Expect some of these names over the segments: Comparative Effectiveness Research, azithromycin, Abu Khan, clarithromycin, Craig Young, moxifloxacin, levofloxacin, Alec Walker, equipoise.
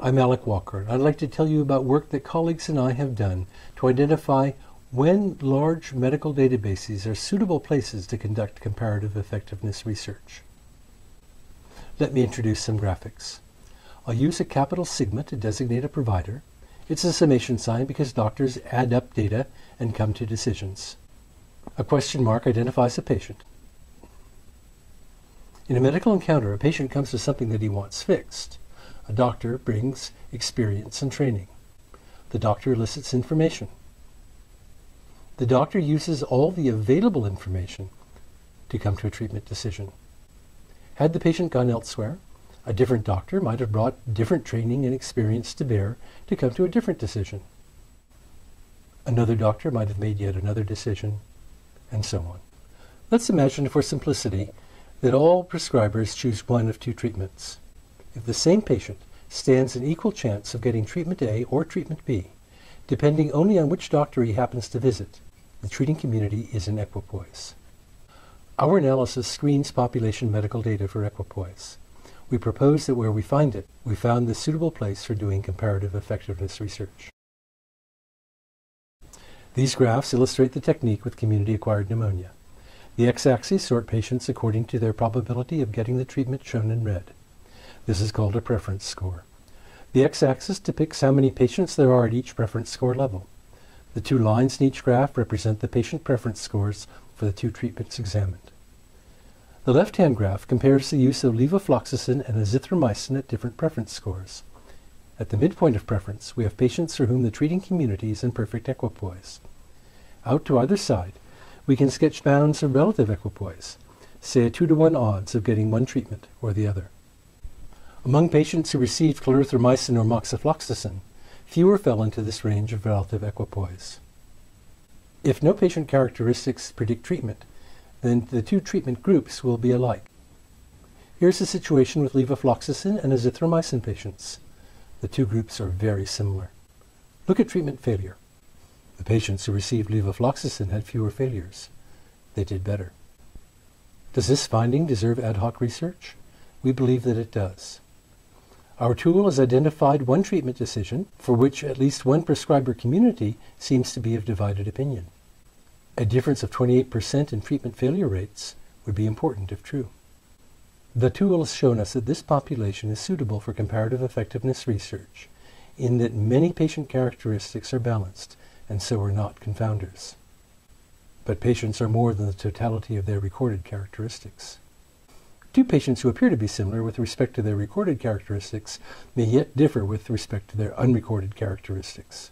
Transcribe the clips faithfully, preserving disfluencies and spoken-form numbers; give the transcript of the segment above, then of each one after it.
I'm Alec Walker, and I'd like to tell you about work that colleagues and I have done to identify when large medical databases are suitable places to conduct comparative effectiveness research. Let me introduce some graphics. I'll use a capital sigma to designate a provider. It's a summation sign because doctors add up data and come to decisions. A question mark identifies a patient. In a medical encounter, a patient comes to something that he wants fixed. A doctor brings experience and training. The doctor elicits information. The doctor uses all the available information to come to a treatment decision. Had the patient gone elsewhere, a different doctor might have brought different training and experience to bear to come to a different decision. Another doctor might have made yet another decision, and so on. Let's imagine, for simplicity, that all prescribers choose one of two treatments. If the same patient stands an equal chance of getting treatment A or treatment B, depending only on which doctor he happens to visit, the treating community is in equipoise. Our analysis screens population medical data for equipoise. We propose that where we find it, we found the suitable place for doing comparative effectiveness research. These graphs illustrate the technique with community-acquired pneumonia. The x-axis sort patients according to their probability of getting the treatment shown in red. This is called a preference score. The x-axis depicts how many patients there are at each preference score level. The two lines in each graph represent the patient preference scores for the two treatments examined. The left-hand graph compares the use of levofloxacin and azithromycin at different preference scores. At the midpoint of preference, we have patients for whom the treating community is in perfect equipoise. Out to either side, we can sketch bounds of relative equipoise, say a two to one odds of getting one treatment or the other. Among patients who received clarithromycin or moxifloxacin, fewer fell into this range of relative equipoise. If no patient characteristics predict treatment, then the two treatment groups will be alike. Here's the situation with levofloxacin and azithromycin patients. The two groups are very similar. Look at treatment failure. The patients who received levofloxacin had fewer failures. They did better. Does this finding deserve ad hoc research? We believe that it does. Our tool has identified one treatment decision for which at least one prescriber community seems to be of divided opinion. A difference of twenty-eight percent in treatment failure rates would be important if true. The tool has shown us that this population is suitable for comparative effectiveness research, in that many patient characteristics are balanced, and so are not confounders. But patients are more than the totality of their recorded characteristics. Two patients who appear to be similar with respect to their recorded characteristics may yet differ with respect to their unrecorded characteristics.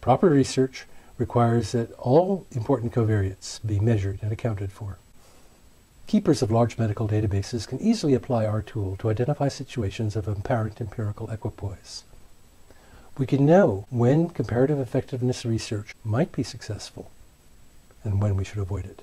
Proper research requires that all important covariates be measured and accounted for. Keepers of large medical databases can easily apply our tool to identify situations of apparent empirical equipoise. We can know when comparative effectiveness research might be successful and when we should avoid it.